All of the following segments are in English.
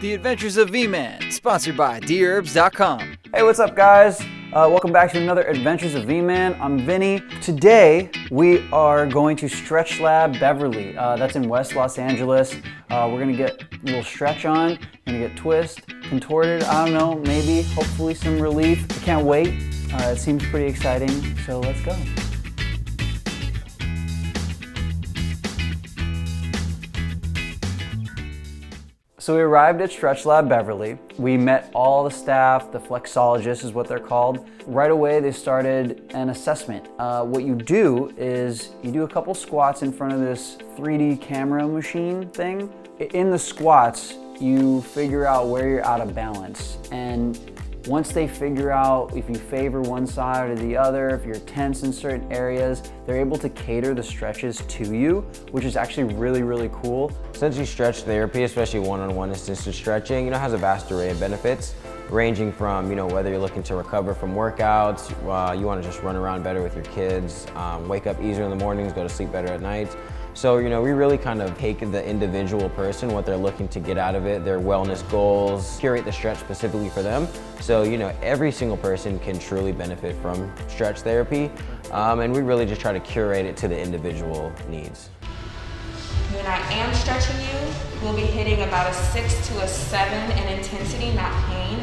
The Adventures of V-Man, sponsored by dherbs.com. Hey, what's up, guys? Welcome back to another Adventures of V-Man. I'm Vinny. Today, we are going to Stretch Lab Beverly. That's in West Los Angeles. We're gonna get a little stretch on, gonna get twist, contorted, I don't know, maybe, hopefully some relief. I can't wait. It seems pretty exciting, so let's go. So we arrived at Stretch Lab Beverly. We met all the staff, the flexologists is what they're called. Right away, they started an assessment. What you do is you do a couple squats in front of this 3D camera machine thing. In the squats, you figure out where you're out of balance. And once they figure out if you favor one side or the other, if you're tense in certain areas, they're able to cater the stretches to you, which is actually really, really cool. Essentially, stretch therapy, especially one-on-one assisted stretching, has a vast array of benefits, ranging from, whether you're looking to recover from workouts, you want to just run around better with your kids, wake up easier in the mornings, go to sleep better at night. So, we really kind of take the individual person, what they're looking to get out of it, their wellness goals, curate the stretch specifically for them. So, every single person can truly benefit from stretch therapy. And we really just try to curate it to the individual needs. When I am stretching you, we'll be hitting about a 6 to a 7 in intensity, not pain.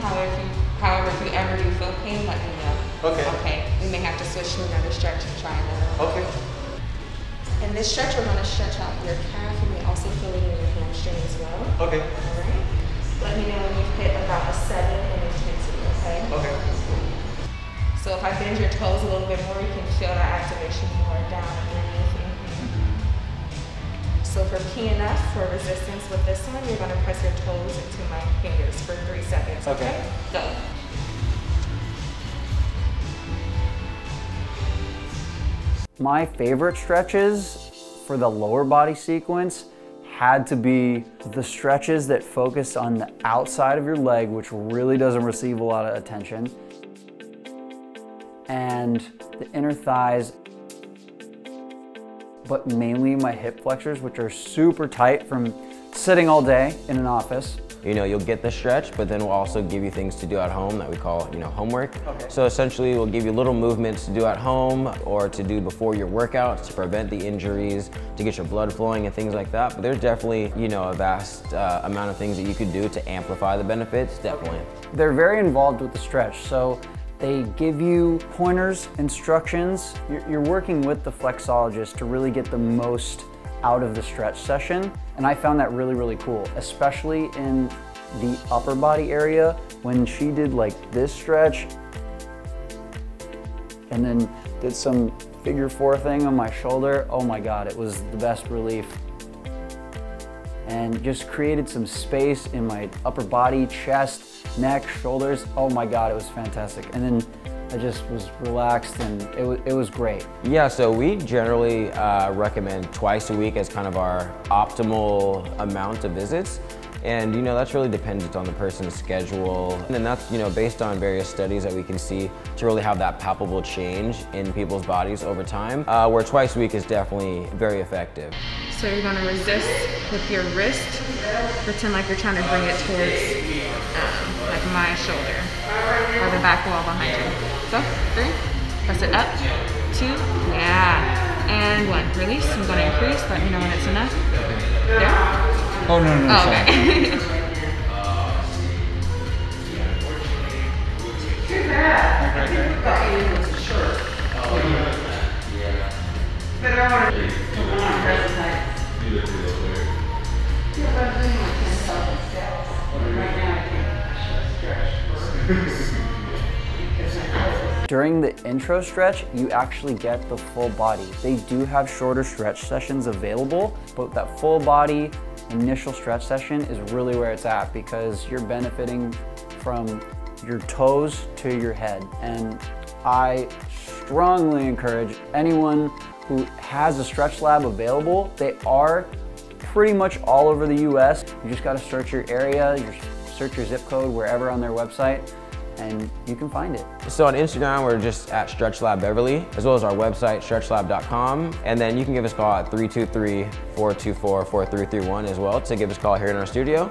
However, if you ever do feel pain, let me know. Okay. Okay, we may have to switch to another stretch and try another one. Okay. In this stretch, we're going to stretch out your calf. You may also feel it in your hamstring as well. Okay. All right. Let me know when you've hit about a 7 in intensity, okay? Okay. So if I bend your toes a little bit more, you can feel that activation more down underneath you. So for PNF, for resistance with this one, you're going to press your toes into my fingers for 3 seconds, okay? Go. My favorite stretches for the lower body sequence had to be the stretches that focus on the outside of your leg, which really doesn't receive a lot of attention, and the inner thighs, but mainly my hip flexors, which are super tight from sitting all day in an office. You'll get the stretch, but then we'll also give you things to do at home that we call, homework. Okay. So essentially, we'll give you little movements to do at home or to do before your workouts to prevent the injuries, to get your blood flowing and things like that. But there's definitely, a vast amount of things that you could do to amplify the benefits, definitely. Okay. They're very involved with the stretch. So they give you pointers, instructions. You're working with the flexologist to really get the most out of the stretch session, and I found that really, really cool, especially in the upper body area when she did like this stretch and then did some figure 4 thing on my shoulder. Oh my God, it was the best relief, and just created some space in my upper body, chest, neck, shoulders. Oh my God, it was fantastic. And then I just was relaxed, and it was great. Yeah, so we generally recommend twice a week as kind of our optimal amount of visits. And that's really dependent on the person's schedule. And that's, based on various studies that we can see to really have that palpable change in people's bodies over time, where twice a week is definitely very effective. So you're gonna resist with your wrist, pretend like you're trying to bring it towards like my shoulder or the back wall behind you. So, 3, press it up, 2, yeah, and 1, release. I'm gonna increase, let me know when it's enough. There? Oh, no, oh, okay. During the intro stretch, you actually get the full body. They do have shorter stretch sessions available, but that full body initial stretch session is really where it's at, because you're benefiting from your toes to your head. And I strongly encourage anyone who has a Stretch Lab available. They are pretty much all over the US. You just gotta search your area, search your zip code, wherever on their website, and you can find it. So on Instagram, we're just at Stretch Lab Beverly, as well as our website, stretchlab.com. And then you can give us a call at 323-424-4331 as well to give us a call here in our studio.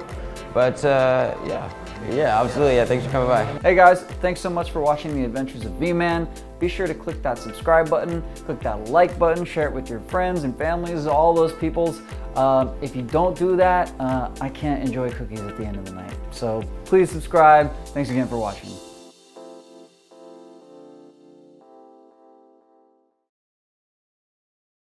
But yeah, absolutely. Yeah, thanks for coming by. Hey guys, thanks so much for watching The Adventures of V-Man. Be sure to click that subscribe button, click that like button, share it with your friends and families, all those peoples. If you don't do that, I can't enjoy cookies at the end of the night. So please subscribe. Thanks again for watching.